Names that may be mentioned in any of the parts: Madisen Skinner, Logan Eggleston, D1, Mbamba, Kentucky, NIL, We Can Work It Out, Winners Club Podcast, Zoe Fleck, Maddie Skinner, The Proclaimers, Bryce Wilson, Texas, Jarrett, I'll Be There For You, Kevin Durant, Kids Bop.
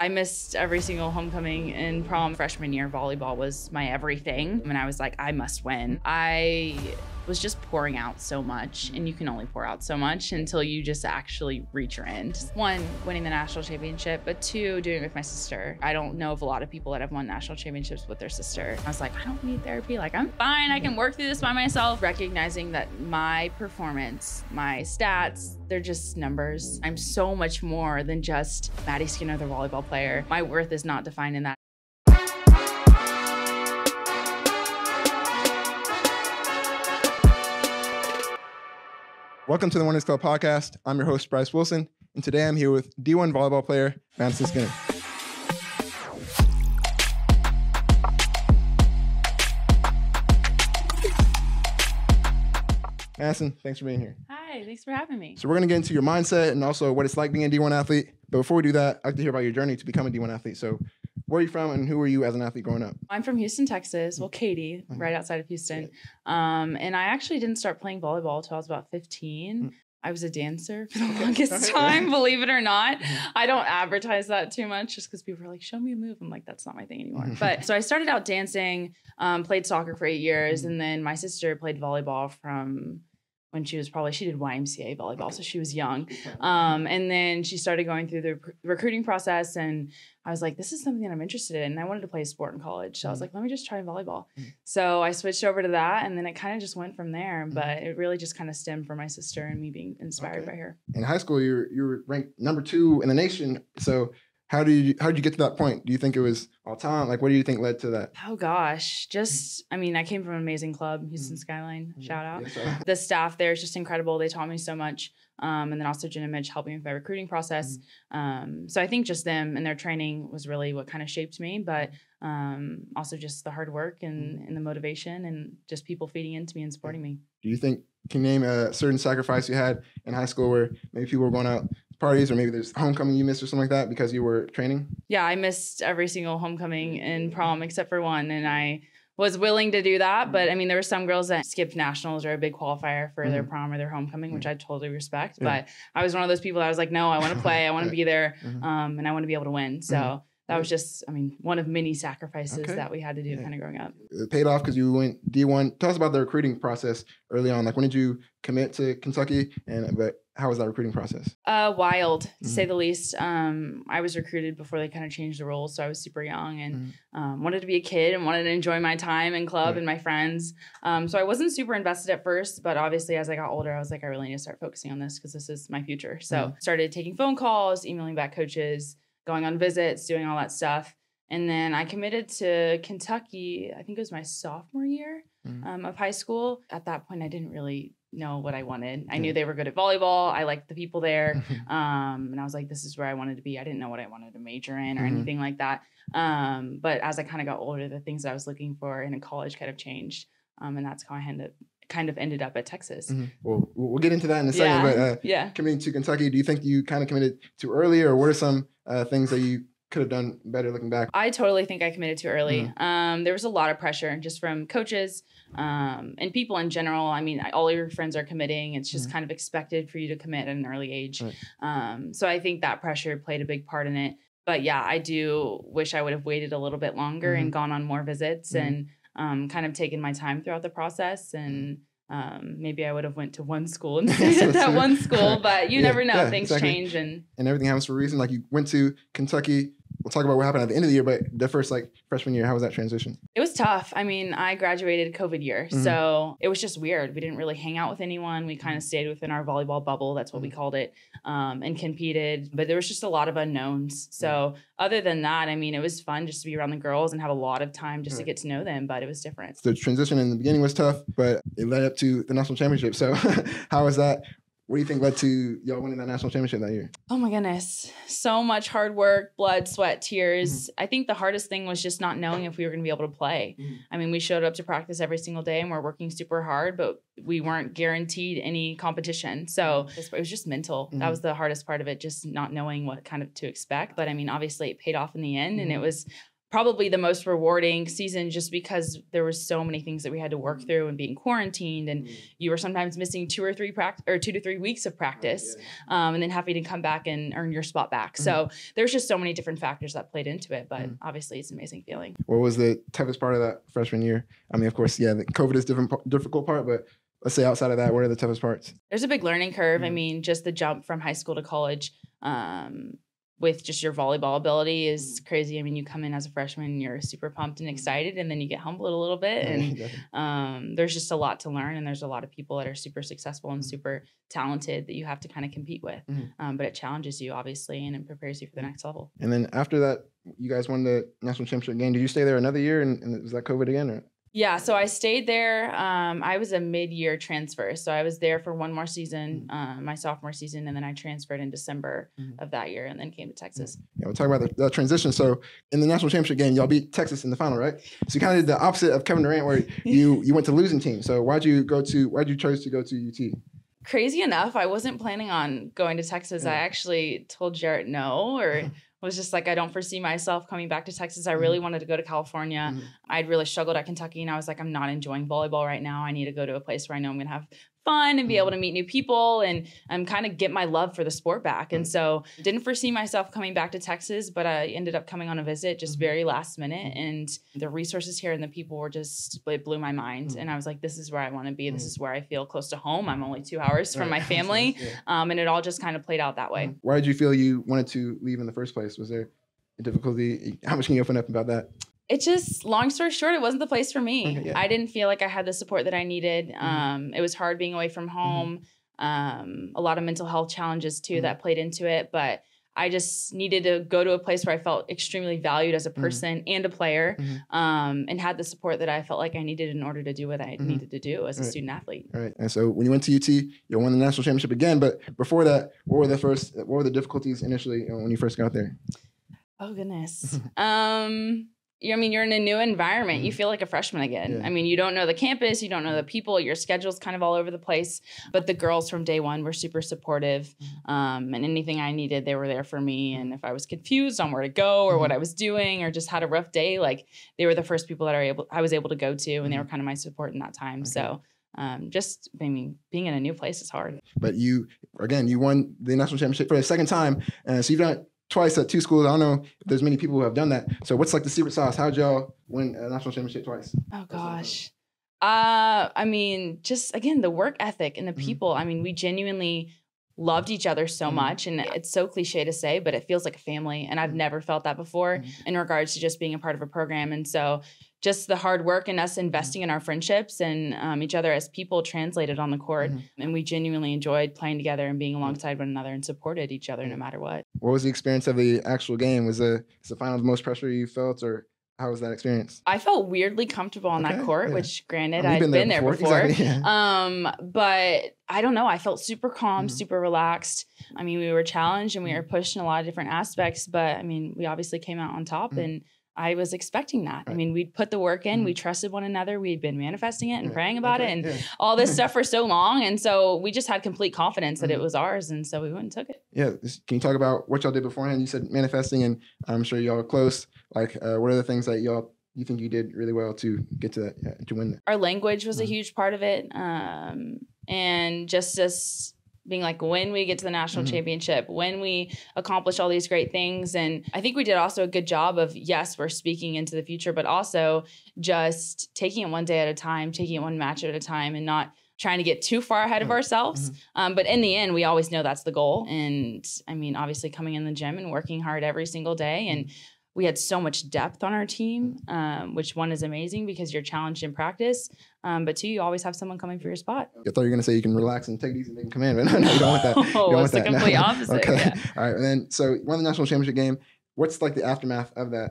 I missed every single homecoming and prom. Freshman year, volleyball was my everything. And I was like, I must win. I was just pouring out so much, and you can only pour out so much until you just actually reach your end. One, winning the national championship, but two, doing it with my sister. I don't know of a lot of people that have won national championships with their sister. I was like, I don't need therapy. Like, I'm fine. I can work through this by myself. Recognizing that my performance, my stats, they're just numbers. I'm so much more than just Maddie Skinner, the volleyball player. My worth is not defined in that. Welcome to the Winners Club Podcast. I'm your host, Bryce Wilson, and today I'm here with D1 volleyball player, Maddie Skinner. Madison, thanks for being here. Hi, thanks for having me. So we're going to get into your mindset and also what it's like being a D1 athlete. But before we do that, I'd like to hear about your journey to become a D1 athlete. So where are you from and who were you as an athlete growing up? I'm from Houston, Texas. Well, Katy, right outside of Houston. And I actually didn't start playing volleyball until I was about 15. I was a dancer for the longest time, believe it or not. I don't advertise that too much just because people are like, show me a move. I'm like, that's not my thing anymore. But so I started out dancing, played soccer for 8 years. And then my sister played volleyball from when she was probably, she did YMCA volleyball, so she was young. And then she started going through the recruiting process, and I was like, this is something that I'm interested in. And I wanted to play a sport in college. So I was like, let me just try volleyball. So I switched over to that, and then it kind of just went from there. But it really just kind of stemmed from my sister and me being inspired by her. In high school, you were ranked #2 in the nation. So how did you get to that point? Do you think it was all talent? Like, what do you think led to that? Oh gosh, just, I mean, I came from an amazing club, Houston Skyline, shout out. Yes, the staff there is just incredible. They taught me so much. And then also Jen and Midge helped me with my recruiting process. So I think just them and their training was really what kind of shaped me, but also just the hard work and the motivation and just people feeding into me and supporting me. Do you think, can you name a certain sacrifice you had in high school where maybe people were going out parties, or maybe there's homecoming you missed or something like that because you were training? Yeah, I missed every single homecoming and prom except for one, and I was willing to do that. But I mean, there were some girls that skipped nationals or a big qualifier for their prom or their homecoming, which I totally respect. But I was one of those people that I was like, no, I want to play, I want to be there, and I want to be able to win. So that was just, I mean, one of many sacrifices that we had to do kind of growing up. It paid off because you went D1. Tell us about the recruiting process early on. Like, when did you commit to Kentucky, and how was that recruiting process? Wild, to say the least. I was recruited before they kind of changed the rules, so I was super young and wanted to be a kid and wanted to enjoy my time in club and my friends. So I wasn't super invested at first, but obviously as I got older, I was like, I really need to start focusing on this because this is my future. So started taking phone calls, emailing back coaches, going on visits, doing all that stuff. And then I committed to Kentucky, I think it was my sophomore year of high school. At that point, I didn't really know what I wanted. I knew they were good at volleyball. I liked the people there. And I was like, this is where I wanted to be. I didn't know what I wanted to major in or anything like that. But as I kind of got older, the things that I was looking for in a college kind of changed. And that's how I kind of ended up at Texas. Well, we'll get into that in a second. But committing to Kentucky, do you think you kind of committed too early, or what are some things that you could have done better looking back? I totally think I committed too early. There was a lot of pressure just from coaches and people in general. I mean, all your friends are committing. It's just kind of expected for you to commit at an early age. So I think that pressure played a big part in it. But yeah, I do wish I would have waited a little bit longer and gone on more visits and kind of taken my time throughout the process, and maybe I would have went to one school and stayed at that one school, but you never know. Things change, and everything happens for a reason. Like, you went to Kentucky. We'll talk about what happened at the end of the year, but the first, like, freshman year, how was that transition? It was tough. I mean, I graduated COVID year, so it was just weird. We didn't really hang out with anyone. We kind of stayed within our volleyball bubble. That's what we called it, and competed. But there was just a lot of unknowns. So other than that, I mean, it was fun just to be around the girls and have a lot of time just to get to know them, but it was different. So the transition in the beginning was tough, but it led up to the national championship. So how was that? What do you think led to y'all winning that national championship that year? Oh my goodness. So much hard work, blood, sweat, tears. I think the hardest thing was just not knowing if we were going to be able to play. I mean, we showed up to practice every single day and we're working super hard, but we weren't guaranteed any competition. So it was just mental. That was the hardest part of it, just not knowing what kind of to expect. But I mean, obviously it paid off in the end, and it was probably the most rewarding season, just because there was so many things that we had to work through and being quarantined, and you were sometimes missing 2 to 3 weeks of practice, and then having to come back and earn your spot back. So there's just so many different factors that played into it, but obviously it's an amazing feeling. What was the toughest part of that freshman year? I mean, of course, yeah, the COVID is difficult part, but let's say outside of that, what are the toughest parts? There's a big learning curve. I mean, just the jump from high school to college, with just your volleyball ability is crazy. I mean, you come in as a freshman and you're super pumped and excited, and then you get humbled a little bit. And there's just a lot to learn, and there's a lot of people that are super successful and super talented that you have to kind of compete with. But it challenges you, obviously, and it prepares you for the next level. And then after that, you guys won the national championship game. Did you stay there another year, and was that COVID again? Or? Yeah, so I stayed there. I was a mid-year transfer, so I was there for one more season, my sophomore season, and then I transferred in December of that year, and then came to Texas. Yeah, we'll talk about that transition. So in the national championship game, y'all beat Texas in the final, right? So you kind of did the opposite of Kevin Durant, where you went to losing team. So why'd you choose to go to UT? Crazy enough, I wasn't planning on going to Texas. Yeah. I actually told Jarrett no, or was just like, I don't foresee myself coming back to Texas. I really wanted to go to California. I'd really struggled at Kentucky, and I was like, I'm not enjoying volleyball right now. I need to go to a place where I know I'm going to have fun and be able to meet new people and kind of get my love for the sport back. And so didn't foresee myself coming back to Texas, but I ended up coming on a visit just very last minute. And the resources here and the people were just, it blew my mind. And I was like, this is where I want to be. This is where I feel close to home. I'm only 2 hours from my family. And it all just kind of played out that way. Why did you feel you wanted to leave in the first place? Was there a difficulty? How much can you open up about that? It just, long story short, it wasn't the place for me. Okay, yeah. I didn't feel like I had the support that I needed. It was hard being away from home. A lot of mental health challenges too that played into it, but I just needed to go to a place where I felt extremely valued as a person and a player, and had the support that I felt like I needed in order to do what I needed to do as a student athlete. All right. And so when you went to UT, you won the national championship again, but before that, what were the difficulties initially when you first got there? Oh goodness. I mean, you're in a new environment. You feel like a freshman again. Yeah. I mean, you don't know the campus, you don't know the people, your schedule's kind of all over the place. But the girls from day one were super supportive. And anything I needed, they were there for me. And if I was confused on where to go or what I was doing or just had a rough day, like they were the first people that I was able to go to, and they were kind of my support in that time. Okay. So just, I mean, being in a new place is hard. But you won the national championship for the second time. So you've done twice at two schools. I don't know if there's many people who have done that. So what's like the secret sauce? How'd y'all win a national championship twice? Oh gosh. I mean, just again, the work ethic and the people. I mean, we genuinely loved each other so much, and it's so cliche to say, but it feels like a family, and I've never felt that before in regards to just being a part of a program. And so just the hard work and us investing in our friendships and each other as people translated on the court. And we genuinely enjoyed playing together and being alongside one another and supported each other no matter what. What was the experience of the actual game? Was the final the most pressure you felt, or how was that experience? I felt weirdly comfortable on that court, which granted, I've been there before. Exactly, yeah. But I don't know, I felt super calm, super relaxed. I mean, we were challenged and we were pushed in a lot of different aspects, but I mean, we obviously came out on top, and I was expecting that. Right. I mean, we'd put the work in, we trusted one another, we'd been manifesting it and praying about it and all this stuff for so long. And so we just had complete confidence that it was ours. And so we went and took it. Yeah. Can you talk about what y'all did beforehand? You said manifesting, and I'm sure y'all are close. Like, what are the things that you think you did really well to get to that, to win that? Our language was a huge part of it. And just us being like, when we get to the national championship, when we accomplish all these great things. And I think we did also a good job of, yes, we're speaking into the future, but also just taking it one day at a time, taking it one match at a time, and not trying to get too far ahead of ourselves. But in the end, we always know that's the goal. And I mean, obviously coming in the gym and working hard every single day, and we had so much depth on our team, which one is amazing because you're challenged in practice, but two, you always have someone coming for your spot. I thought you were going to say you can relax and take it easy and they can come in, but no, you don't want that. It's the complete opposite. Okay. Yeah. All right. And then, so you won the national championship game. What's like the aftermath of that?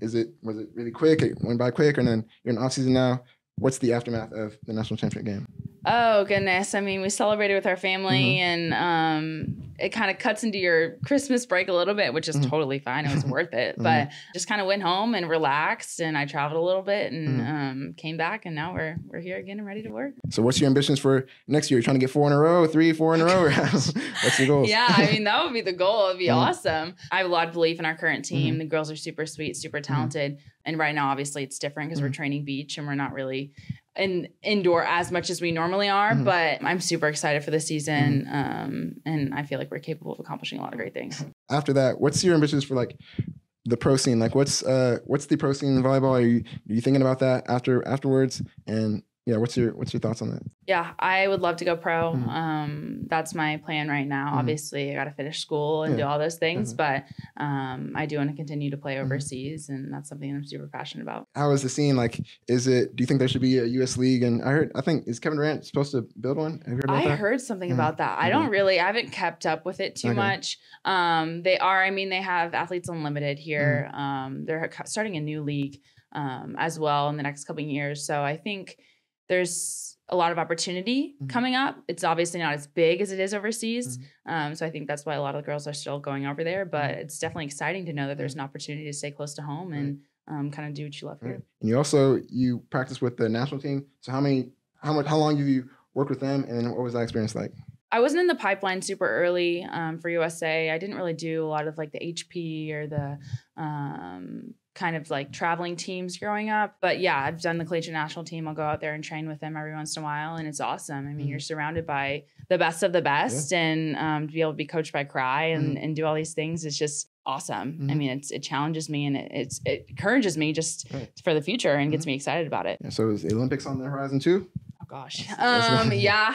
Was it really quick? It went by quick, and then you're in off season now. What's the aftermath of the national championship game? Oh, goodness. I mean, we celebrated with our family, mm-hmm. and it kind of cuts into your Christmas break a little bit, which is mm-hmm. totally fine. It was worth it. Mm-hmm. But just kind of went home and relaxed, and I traveled a little bit and mm-hmm. Came back, and now we're here again and ready to work. So what's your ambitions for next year? You're trying to get 4 in a row, 3, 4 in a row? Or what's your goals? Yeah, I mean, that would be the goal. It'd be mm-hmm. awesome. I have a lot of belief in our current team. Mm-hmm. The girls are super sweet, super talented. Mm-hmm. And right now, obviously, it's different because mm-hmm. we're training beach and we're not really – and indoor as much as we normally are, mm-hmm. but I'm super excited for this season. Mm-hmm. And I feel like we're capable of accomplishing a lot of great things. After that, what's your ambitions for like the pro scene? Like what's the pro scene in volleyball? Are you thinking about that afterwards? And yeah, what's your thoughts on that? Yeah, I would love to go pro. Mm-hmm. That's my plan right now. Mm-hmm. Obviously, I got to finish school and do all those things, mm-hmm. but I do want to continue to play overseas, mm-hmm. and that's something that I'm super passionate about. How is the scene? Like, do you think there should be a U.S. league? And I think is Kevin Durant supposed to build one? Have you heard about that? I heard something mm-hmm. about that. I don't really, I haven't kept up with it too much. They have Athletes Unlimited here. Mm-hmm. They're starting a new league as well in the next couple of years. So I think there's a lot of opportunity mm-hmm. coming up. It's obviously not as big as it is overseas. Mm-hmm. So I think that's why a lot of the girls are still going over there, but it's definitely exciting to know that there's an opportunity to stay close to home and kind of do what you love here. And you practice with the national team. So how long have you worked with them, and what was that experience like? I wasn't in the pipeline super early for USA. I didn't really do a lot of like the HP or the kind of like traveling teams growing up. But yeah, I've done the collegiate national team. I'll go out there and train with them every once in a while. And it's awesome. I mean, mm-hmm. you're surrounded by the best of the best, and to be able to be coached by Cry and, mm-hmm. and do all these things is just awesome. Mm-hmm. I mean, it challenges me, and it encourages me just for the future, and mm-hmm. gets me excited about it. Yeah, so is the Olympics on the horizon too? Oh gosh. Yeah.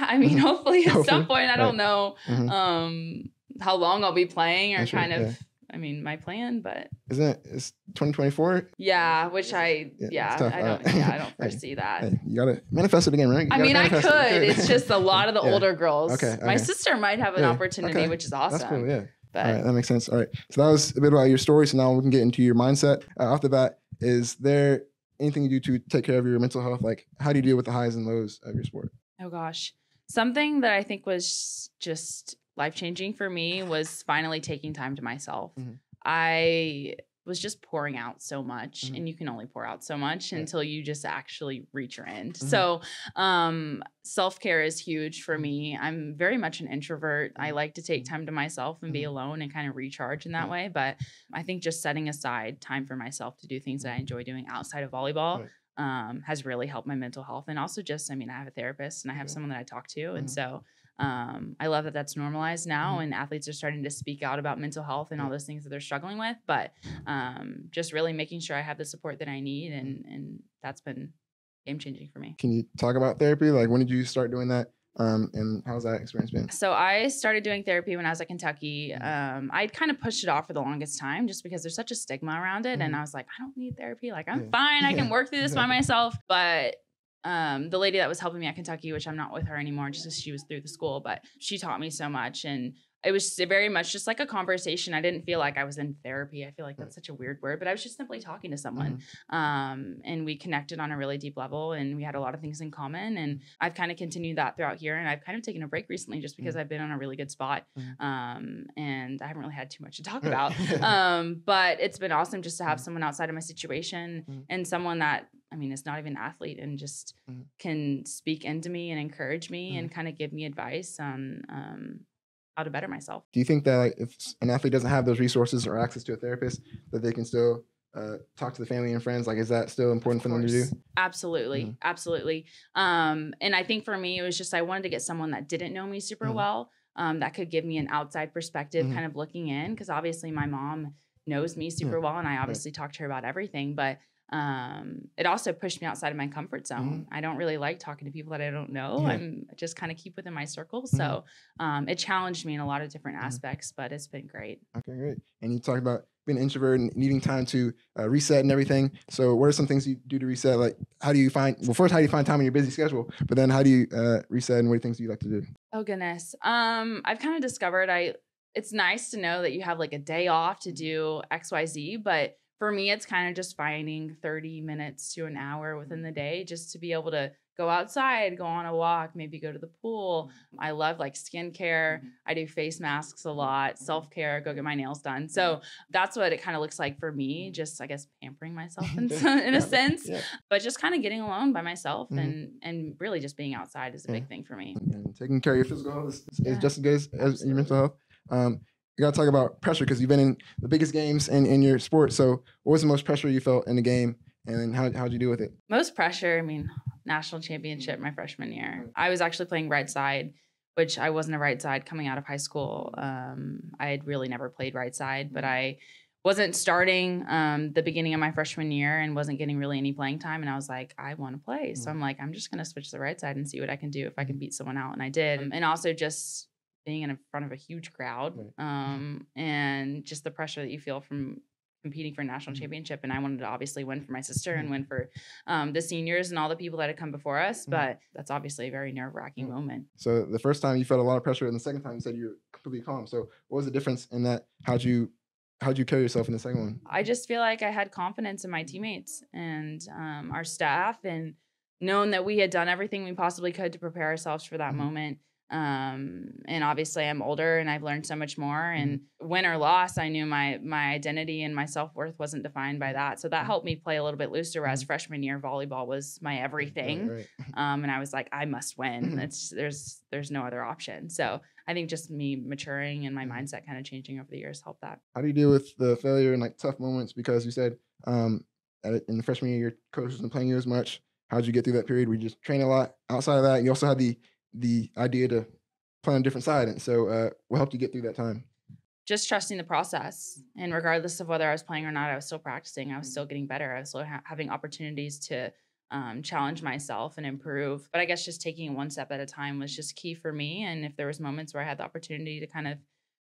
I mean, hopefully at some point, I don't know mm-hmm. How long I'll be playing, or that's kind of, I mean, my plan, but it's 2024? Yeah, which I don't foresee that. Hey, you gotta manifest it again, right? I could. It's just a lot of the older girls. Okay. My sister might have an opportunity, which is awesome. That's cool, But. All right, that makes sense. All right, so that was a bit about your story. So now we can get into your mindset. Off the bat, is there anything you do to take care of your mental health? Like, how do you deal with the highs and lows of your sport? Oh gosh, something that I think was just life-changing for me was finally taking time to myself. Mm-hmm. I was just pouring out so much, mm-hmm. and you can only pour out so much until you just actually reach your end. Mm-hmm. So self-care is huge for me. I'm very much an introvert. I like to take time to myself and mm-hmm. be alone and kind of recharge in that way. But I think just setting aside time for myself to do things that I enjoy doing outside of volleyball has really helped my mental health. And also just, I mean, I have a therapist, and I have someone that I talk to. Mm-hmm. And so I love that that's normalized now, and athletes are starting to speak out about mental health and all those things that they're struggling with, but just really making sure I have the support that I need, and that's been game-changing for me. Can you talk about therapy? Like, when did you start doing that? And how's that experience been? So I started doing therapy when I was at Kentucky. I'd kind of pushed it off for the longest time just because there's such a stigma around it, and I was like, I don't need therapy. Like, I'm fine. I can work through this by myself. But the lady that was helping me at Kentucky, which I'm not with her anymore just because she was through the school, but she taught me so much, and it was very much just like a conversation. I didn't feel like I was in therapy. I feel like that's such a weird word, but I was just simply talking to someone. Mm-hmm. And we connected on a really deep level, and we had a lot of things in common, and I've kind of continued that throughout here. And I've kind of taken a break recently just because I've been on a really good spot. Mm-hmm. And I haven't really had too much to talk about. But it's been awesome just to have someone outside of my situation, and someone that, I mean, it's not even an athlete, and just can speak into me and encourage me and kind of give me advice on, how to better myself. Do you think that, like, if an athlete doesn't have those resources or access to a therapist, that they can still talk to the family and friends? Like, is that still important for them to do? Absolutely. Mm-hmm. Absolutely. And I think for me, it was just, I wanted to get someone that didn't know me super well, that could give me an outside perspective, kind of looking in, because obviously my mom knows me super well, and I obviously talk to her about everything, but it also pushed me outside of my comfort zone. I don't really like talking to people that I don't know. I'm just kind of keep within my circle. So it challenged me in a lot of different aspects, but it's been great. Okay, great. And you talked about being an introvert and needing time to reset and everything. So what are some things you do to reset? Like, how do you find time in your busy schedule? But then how do you reset, and what things do you like to do? Oh, goodness. I've kind of discovered it's nice to know that you have like a day off to do XYZ, but for me, it's kind of just finding 30 minutes to an hour within the day just to be able to go outside, go on a walk, maybe go to the pool. I love like skincare. I do face masks a lot, self-care, go get my nails done. So that's what it kind of looks like for me, just, I guess, pampering myself in a sense, but just kind of getting alone by myself and really just being outside is a big thing for me. And taking care of your physical health is just as good as your mental health. You got to talk about pressure because you've been in the biggest games in your sport. So what was the most pressure you felt in the game and then how'd you deal with it? Most pressure, I mean, national championship my freshman year. I was actually playing right side, which I wasn't a right side coming out of high school. I had really never played right side, but I wasn't starting the beginning of my freshman year and wasn't getting really any playing time. And I was like, I want to play. So I'm like, I'm just going to switch to the right side and see what I can do if I can beat someone out. And I did. And also just being in front of a huge crowd and just the pressure that you feel from competing for a national championship. And I wanted to obviously win for my sister and win for the seniors and all the people that had come before us. But that's obviously a very nerve-wracking moment. So the first time you felt a lot of pressure and the second time you said you were completely calm. So what was the difference in that? How'd you carry yourself in the second one? I just feel like I had confidence in my teammates and our staff and knowing that we had done everything we possibly could to prepare ourselves for that moment. And obviously I'm older and I've learned so much more and win or loss, I knew my identity and my self-worth wasn't defined by that. So that helped me play a little bit looser, whereas freshman year volleyball was my everything. And I was like, I must win. There's no other option. So I think just me maturing and my mindset kind of changing over the years helped that. How do you deal with the failure and like tough moments? Because you said, in the freshman year, your coach wasn't playing you as much. How'd you get through that period? We just train a lot outside of that. You also had the idea to play on a different side. And so what helped you get through that time? Just trusting the process. And regardless of whether I was playing or not, I was still practicing. I was still getting better. I was still having opportunities to challenge myself and improve. But I guess just taking it one step at a time was just key for me. And if there was moments where I had the opportunity to kind of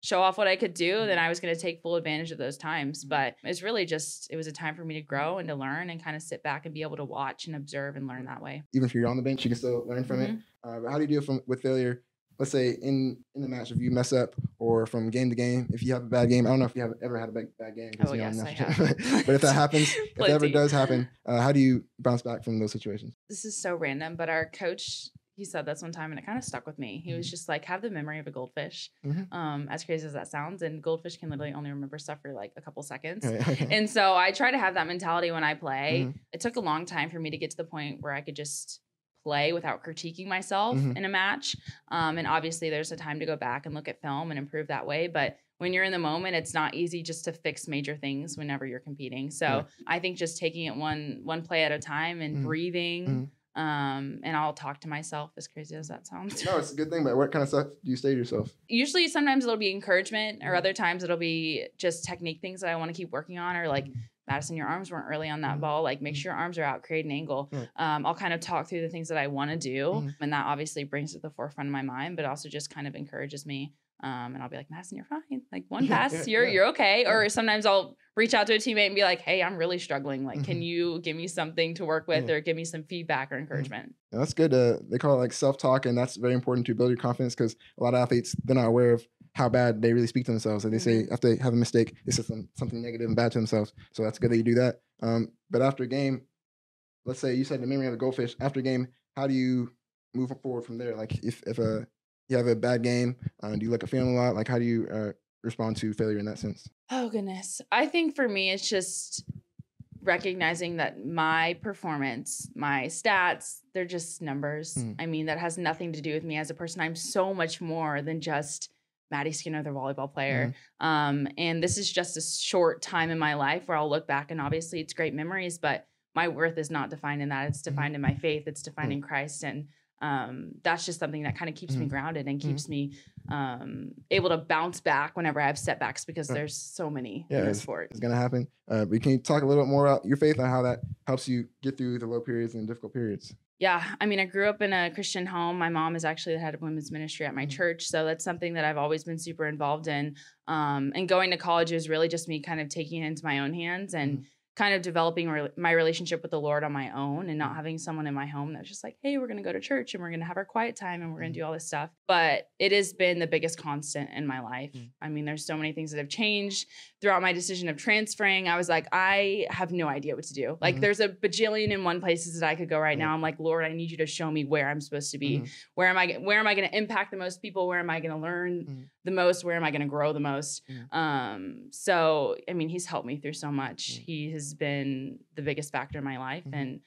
show off what I could do, then I was going to take full advantage of those times. But it's really just, it was a time for me to grow and to learn and kind of sit back and be able to watch and observe and learn that way. Even if you're on the bench, you can still learn from it. But how do you deal with failure? Let's say in the match, if you mess up or from game to game, if you have a bad game, I don't know if you have ever had a bad game. Oh, yes, I have. But if that happens, if that ever does happen, how do you bounce back from those situations? This is so random, but our coach, he said this one time and it kind of stuck with me. He was just like, have the memory of a goldfish, as crazy as that sounds. And goldfish can literally only remember stuff for like a couple seconds. And so I try to have that mentality when I play. It took a long time for me to get to the point where I could just play without critiquing myself in a match. And obviously there's a time to go back and look at film and improve that way. But when you're in the moment, it's not easy just to fix major things whenever you're competing. So I think just taking it one play at a time and breathing, and I'll talk to myself, as crazy as that sounds. No, it's a good thing, but what kind of stuff do you say to yourself? Usually sometimes it'll be encouragement or other times it'll be just technique things that I want to keep working on or like, Madison, your arms weren't really on that ball. Like, make sure your arms are out, create an angle. I'll kind of talk through the things that I want to do. And that obviously brings it to the forefront of my mind, but also just kind of encourages me. And I'll be like, Madison, you're fine. Like one pass, you're okay. Or sometimes I'll reach out to a teammate and be like, hey, I'm really struggling. Like, can you give me something to work with or give me some feedback or encouragement? Yeah, that's good. They call it like self-talk. And that's very important to build your confidence because a lot of athletes, they're not aware of how bad they really speak to themselves. And they say, if they have a mistake, they say something negative and bad to themselves. So that's good that you do that. But after a game, let's say you said the memory of the goldfish. After a game, how do you move forward from there? Like if you have a bad game, do you look at film a lot? Like how do you respond to failure in that sense? Oh, goodness. I think for me, it's just recognizing that my performance, my stats, they're just numbers. I mean, that has nothing to do with me as a person. I'm so much more than just Maddie Skinner, the volleyball player. And this is just a short time in my life where I'll look back and obviously it's great memories, but my worth is not defined in that. It's defined in my faith. It's defined in Christ. And that's just something that kind of keeps me grounded and keeps me able to bounce back whenever I have setbacks because there's so many in this sport. It's going to happen. But can you talk a little bit more about your faith and how that helps you get through the low periods and difficult periods? Yeah. I mean, I grew up in a Christian home. My mom is actually the head of women's ministry at my church. So that's something that I've always been super involved in. And going to college was really just me kind of taking it into my own hands and kind of developing my relationship with the Lord on my own and not having someone in my home that's just like, hey, we're going to go to church and we're going to have our quiet time and we're going to do all this stuff. But it has been the biggest constant in my life. Mm. I mean, there's so many things that have changed throughout my decision of transferring. I was like, I have no idea what to do. Like there's a bajillion and one places that I could go right now. I'm like, Lord, I need you to show me where I'm supposed to be. Where am I going to impact the most people? Where am I going to learn the most? Where am I going to grow the most? So, I mean, he's helped me through so much. He has been the biggest factor in my life. And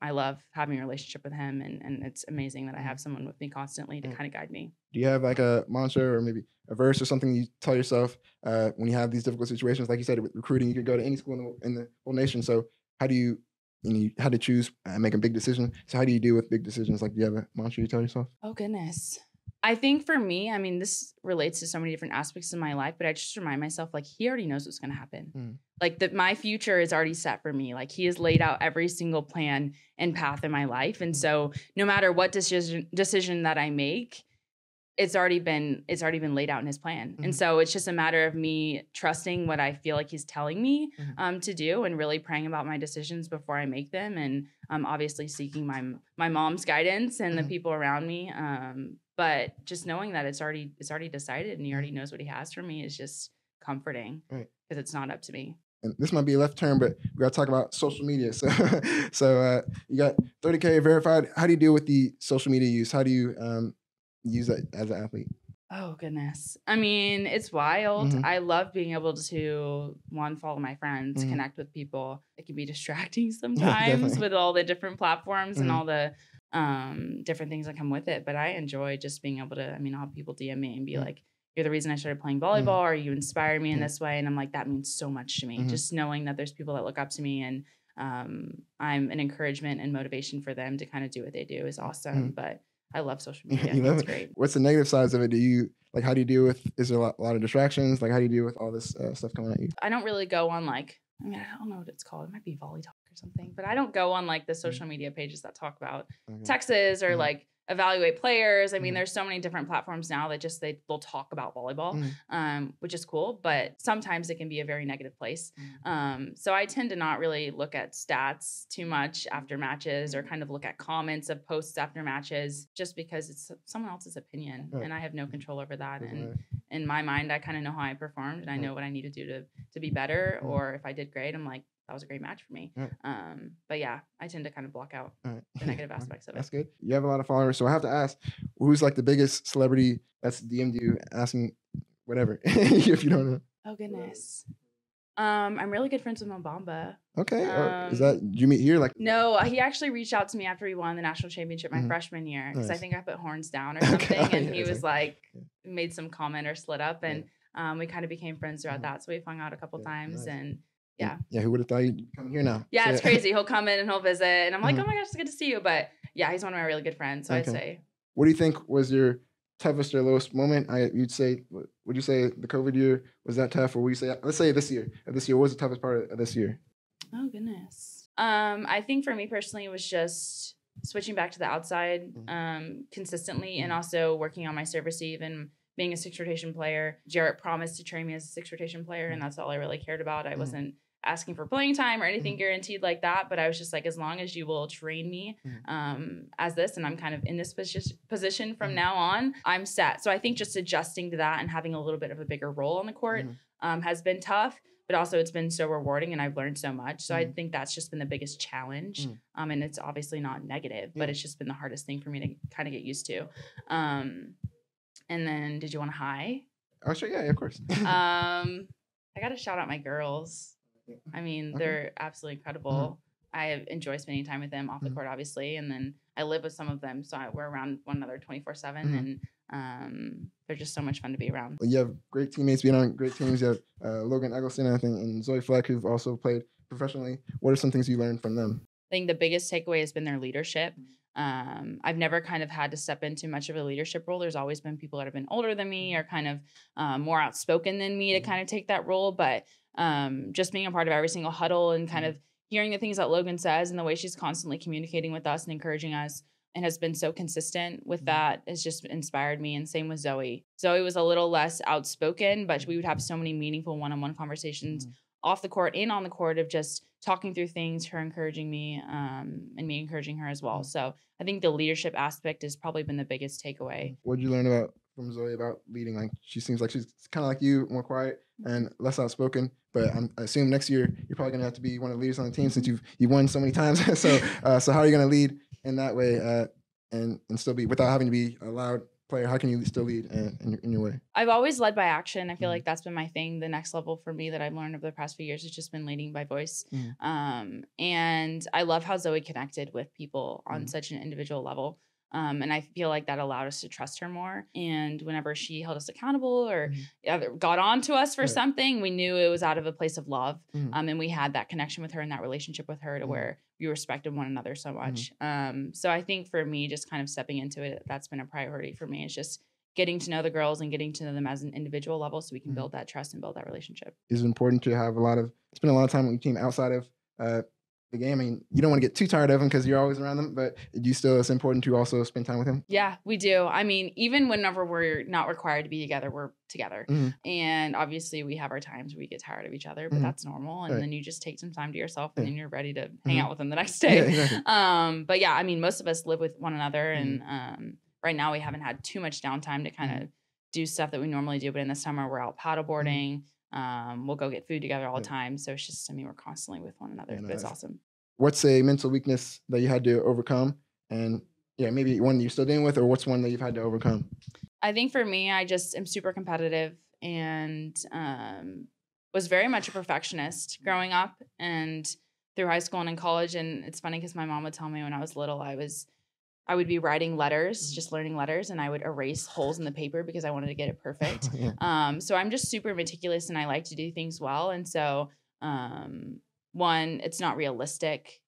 I love having a relationship with him. And it's amazing that I have someone with me constantly to kind of guide me. Do you have like a mantra or maybe a verse or something you tell yourself when you have these difficult situations? Like you said, with recruiting, you could go to any school in the whole nation. So how do you... You had to choose and make a big decision. So how do you deal with big decisions? Like, do you have a mantra you tell yourself? Oh, goodness. I think for me, I mean, this relates to so many different aspects of my life, but I just remind myself, like, he already knows what's going to happen. Like that my future is already set for me. Like he has laid out every single plan and path in my life. And so no matter what decision that I make, it's already been laid out in his plan. And so it's just a matter of me trusting what I feel like he's telling me to do and really praying about my decisions before I make them. And obviously seeking my mom's guidance and the people around me. But just knowing that it's already decided and he already knows what he has for me is just comforting because it's not up to me. And this might be a left turn, but we got to talk about social media. So, you got 30K verified. How do you deal with the social media use? How do you, use that as an athlete? Oh, goodness. I mean, it's wild. I love being able to, one, follow my friends, connect with people. It can be distracting sometimes with all the different platforms and all the different things that come with it. But I enjoy just being able to, I mean, I'll have people DM me and be like, you're the reason I started playing volleyball or you inspire me in this way. And I'm like, that means so much to me. Just knowing that there's people that look up to me and I'm an encouragement and motivation for them to kind of do what they do is awesome. But I love social media. Great. What's the negative sides of it? How do you deal with, is there a lot of distractions? Like, how do you deal with all this stuff coming at you? I don't really go on I don't know what it's called. It might be Volley Talk or something, but I don't go on the social media pages that talk about Texas or evaluate players. I mean, there's so many different platforms now that just they'll talk about volleyball, which is cool, but sometimes it can be a very negative place. So I tend to not really look at stats too much after matches or kind of look at comments of posts after matches just because it's someone else's opinion and I have no control over that. And in my mind, I kind of know how I performed and I know what I need to do to be better. Or if I did great, I'm like, that was a great match for me. But yeah, I tend to kind of block out the negative aspects of it. That's good. You have a lot of followers. So I have to ask, who's the biggest celebrity that's DM'd you asking whatever, if you don't know? Oh, goodness. I'm really good friends with Mbamba. Okay. Is that, did you meet here? No, he actually reached out to me after he won the national championship my freshman year. Because I think I put horns down or something. And he was made some comment or slid up. And we kind of became friends throughout that. So we've hung out a couple times. Nice. And Yeah, who would have thought you'd come here now? Yeah, so, it's crazy. He'll come in and he'll visit. And I'm like, oh my gosh, it's good to see you. But yeah, he's one of my really good friends. So I'd say. What do you think was your toughest or lowest moment? Would you say the COVID year was that tough? Or would you say, let's say this year. This year, what was the toughest part of this year? Oh, goodness. I think for me personally, it was just switching back to the outside consistently and also working on my service even. Being a six rotation player, Jarrett promised to train me as a six rotation player. And that's all I really cared about. I wasn't asking for playing time or anything guaranteed like that. But I was just like, as long as you will train me as this, and I'm kind of in this position from now on, I'm set. So I think just adjusting to that and having a little bit of a bigger role on the court has been tough, but also it's been so rewarding and I've learned so much. So I think that's just been the biggest challenge. And it's obviously not negative, but it's just been the hardest thing for me to kind of get used to. And then, did you want to high? Oh, sure. Yeah, of course. I got to shout out my girls. I mean, they're absolutely incredible. I enjoy spending time with them off the court, obviously. And then I live with some of them. So we're around one another 24/7. And they're just so much fun to be around. You have great teammates being on great teams. You have Logan Eggleston, I think, and Zoe Fleck, who've also played professionally. What are some things you learned from them? I think the biggest takeaway has been their leadership. I've never kind of had to step into much of a leadership role. There's always been people that have been older than me or kind of more outspoken than me to kind of take that role. But just being a part of every single huddle and kind of hearing the things that Logan says and the way she's constantly communicating with us and encouraging us and has been so consistent with that has just inspired me. And same with Zoe. Zoe was a little less outspoken, but we would have so many meaningful one-on-one conversations off the court and on the court of just talking through things, her encouraging me, and me encouraging her as well. So I think the leadership aspect has probably been the biggest takeaway. What did you learn from Zoe about leading? Like, she seems like she's kind of like you, more quiet and less outspoken, but I assume next year you're probably gonna have to be one of the leaders on the team since you've won so many times. so how are you gonna lead in that way and still be without having to be a loud player? How can you still lead in your way? I've always led by action. I feel like that's been my thing. The next level for me that I've learned over the past few years has just been leading by voice. And I love how Zoe connected with people on such an individual level. And I feel like that allowed us to trust her more. And whenever she held us accountable or got on to us for something, we knew it was out of a place of love. And we had that connection with her and that relationship with her to where we respected one another so much. So I think for me, just kind of stepping into it, that's been a priority for me. It's just getting to know the girls and getting to know them as an individual level so we can build that trust and build that relationship. It's important to have spend a lot of time with your team outside of the game. I mean, you don't want to get too tired of them because you're always around them, but it's important to also spend time with them. Yeah, we do. I mean, even whenever we're not required to be together, we're together. And obviously we have our times where we get tired of each other, but that's normal. And then you just take some time to yourself and then you're ready to hang out with them the next day. Yeah, exactly. But yeah, I mean, most of us live with one another and right now we haven't had too much downtime to kind of do stuff that we normally do. But in the summer we're out paddleboarding. We'll go get food together all the time. So it's just, I mean, we're constantly with one another, but it's awesome. What's a mental weakness that you had to overcome? And yeah, maybe one that you're still dealing with, or what's one that you've had to overcome? I think for me, I just am super competitive and was very much a perfectionist growing up and through high school and in college. And it's funny because my mom would tell me when I was little, I would be writing letters, just learning letters, and I would erase holes in the paper because I wanted to get it perfect. So I'm just super meticulous and I like to do things well. And so one, it's not realistic.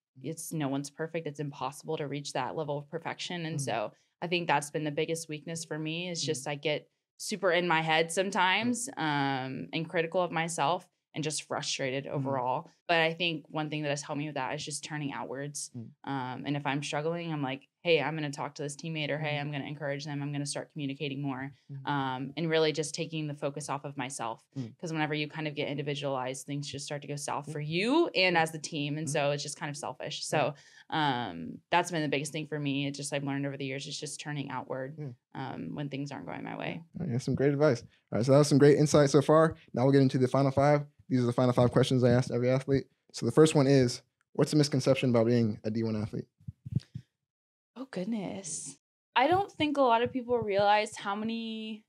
No one's perfect. It's impossible to reach that level of perfection. And so I think that's been the biggest weakness for me is just I get super in my head sometimes and critical of myself and just frustrated overall. But I think one thing that has helped me with that is just turning outwards. And if I'm struggling, I'm like, hey, I'm going to talk to this teammate, or hey, I'm going to encourage them. I'm going to start communicating more and really just taking the focus off of myself. Because whenever you kind of get individualized, things just start to go south for you and as the team. And so it's just kind of selfish. So that's been the biggest thing for me. It's just I've learned over the years, it's just turning outward when things aren't going my way. That's some great advice. All right, so that was some great insight so far. Now we'll get into the final five. These are the final five questions I asked every athlete. So the first one is, what's a misconception about being a D1 athlete? Oh, goodness. I don't think a lot of people realize how many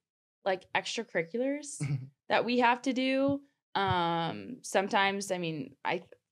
extracurriculars that we have to do. Sometimes, I mean,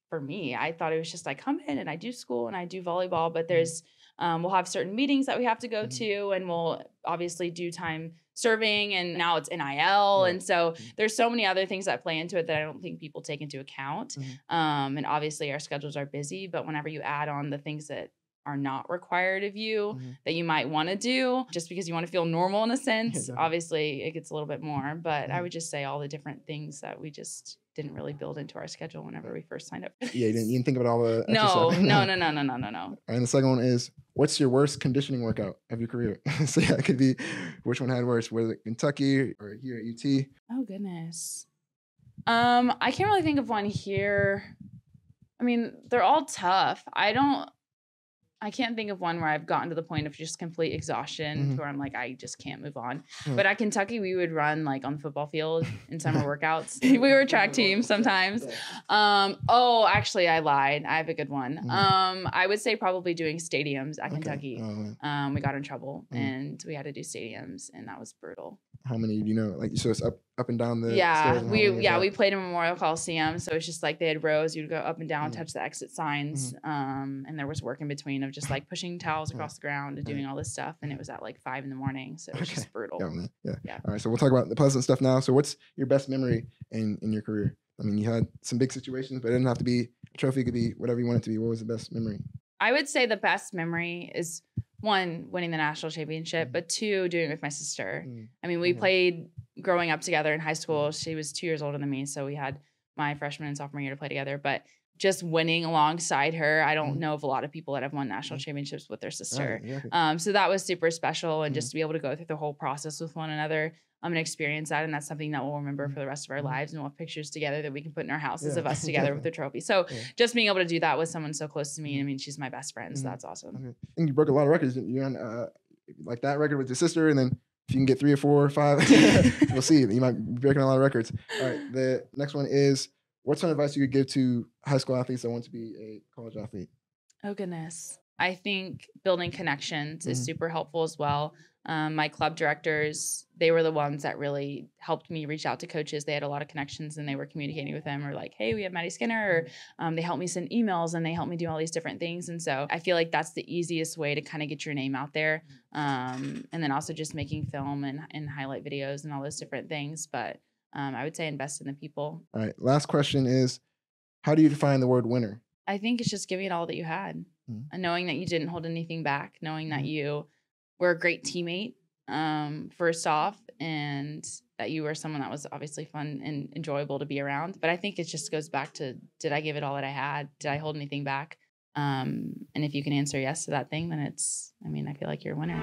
for me, I thought it was just I come in and I do school and I do volleyball, but there's, we'll have certain meetings that we have to go to and we'll obviously do time serving and now it's NIL. And so there's so many other things that play into it that I don't think people take into account. And obviously our schedules are busy, but whenever you add on the things that are not required of you that you might want to do just because you want to feel normal in a sense. Obviously it gets a little bit more, but I would just say all the different things that we just didn't really build into our schedule whenever we first signed up. You didn't think about all the exercise. No. And the second one is, what's your worst conditioning workout of your career? So yeah, it could be which one had worse, whether it Kentucky or here at UT. Oh goodness. I can't really think of one here. I mean, they're all tough. I can't think of one where I've gotten to the point of just complete exhaustion to where I'm like, I just can't move on. But at Kentucky, we would run on the football field in summer workouts. We were a track team sometimes. Actually, I lied. I have a good one. I would say probably doing stadiums at Kentucky. We got in trouble and we had to do stadiums and that was brutal. How many do you know? So it's up and down the stairs and we played in Memorial Coliseum. So it's just they had rows. You'd go up and down, touch the exit signs. And there was work in between of just pushing towels across the ground and doing all this stuff. And it was at 5 in the morning. So it was just brutal. Yeah. All right. So we'll talk about the pleasant stuff now. So what's your best memory in your career? I mean, you had some big situations, but it didn't have to be a trophy. It could be whatever you want it to be. What was the best memory? I would say the best memory is, 1, winning the national championship, but 2, doing it with my sister. I mean, we played growing up together in high school. She was 2 years older than me, so we had my freshman and sophomore year to play together. But just winning alongside her. I don't know of a lot of people that have won national championships with their sister. Right, yeah. So that was super special. And just to be able to go through the whole process with one another, I'm going to experience that. And that's something that we'll remember for the rest of our lives. And we'll have pictures together that we can put in our houses of us together with the trophy. So just being able to do that with someone so close to me. I mean, she's my best friend. So that's awesome. Okay. And you broke a lot of records, didn't you? Like that record with your sister, and then if you can get 3 or 4 or 5, we'll see. You might be breaking a lot of records. All right. The next one is, what's some advice you could give to high school athletes that want to be a college athlete? Oh, goodness. I think building connections is super helpful as well. My club directors, they were the ones that really helped me reach out to coaches. They had a lot of connections, and they were communicating with them, or like, hey, we have Maddie Skinner, or they helped me send emails, and they helped me do all these different things. And so I feel like that's the easiest way to kind of get your name out there. And then also just making film and highlight videos and all those different things. But I would say invest in the people. All right. Last question is, how do you define the word winner? I think it's just giving it all that you had. And knowing that you didn't hold anything back, knowing that you were a great teammate, first off, and that you were someone that was obviously fun and enjoyable to be around. But I think it just goes back to, did I give it all that I had? Did I hold anything back? And if you can answer yes to that thing, then I feel like you're a winner.